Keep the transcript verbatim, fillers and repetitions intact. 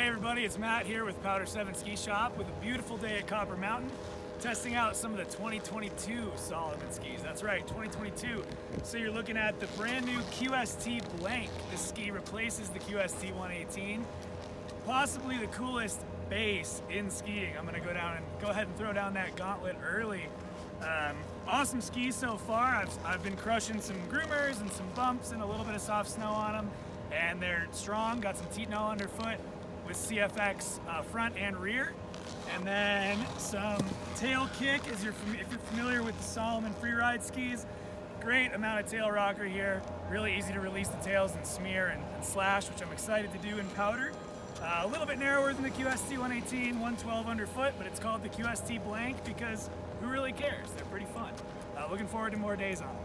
Hey everybody, it's Matt here with Powder seven Ski Shop with a beautiful day at Copper Mountain, testing out some of the twenty twenty-two Salomon skis. That's right, twenty twenty-two. So you're looking at the brand new Q S T Blank. This ski replaces the Q S T one eighteen, possibly the coolest base in skiing. I'm gonna go down and go ahead and throw down that gauntlet early. Um, awesome skis so far. I've, I've been crushing some groomers and some bumps and a little bit of soft snow on them, and they're strong, got some T-no underfoot with C F X uh, front and rear, and then some tail kick. As you're if you're familiar with the Salomon freeride skis, great amount of tail rocker here, really easy to release the tails and smear and, and slash, which I'm excited to do in powder. Uh, a little bit narrower than the Q S T one eighteen, one twelve underfoot, but it's called the Q S T Blank because who really cares? They're pretty fun. Uh, looking forward to more days on it.